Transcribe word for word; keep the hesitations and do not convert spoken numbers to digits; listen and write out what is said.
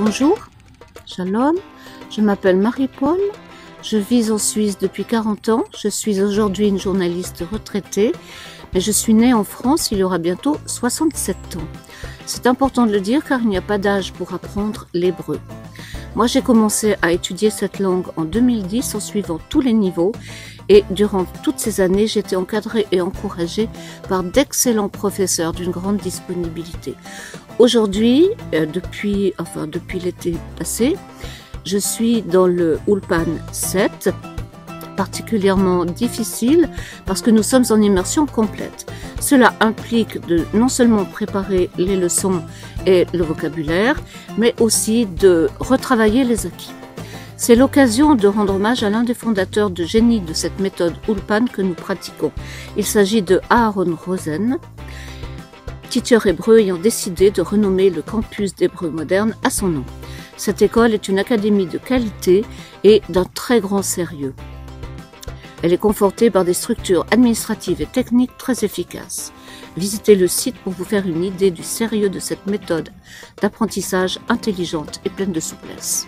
Bonjour, Shalom, je m'appelle Marie-Paul, je vis en Suisse depuis quarante ans, je suis aujourd'hui une journaliste retraitée, mais je suis née en France il y aura bientôt soixante-sept ans. C'est important de le dire car il n'y a pas d'âge pour apprendre l'hébreu. Moi j'ai commencé à étudier cette langue en deux mille dix en suivant tous les niveaux et durant toutes ces années j'étais encadrée et encouragée par d'excellents professeurs d'une grande disponibilité. Aujourd'hui, euh, depuis, enfin, depuis l'été passé, je suis dans le Ulpan sept, particulièrement difficile parce que nous sommes en immersion complète. Cela implique de non seulement préparer les leçons et le vocabulaire, mais aussi de retravailler les acquis. C'est l'occasion de rendre hommage à l'un des fondateurs de génie de cette méthode Ulpan que nous pratiquons. Il s'agit de Aaron Rosen, tuteur hébreu ayant décidé de renommer le campus d'hébreu moderne à son nom. Cette école est une académie de qualité et d'un très grand sérieux. Elle est confortée par des structures administratives et techniques très efficaces. Visitez le site pour vous faire une idée du sérieux de cette méthode d'apprentissage intelligente et pleine de souplesse.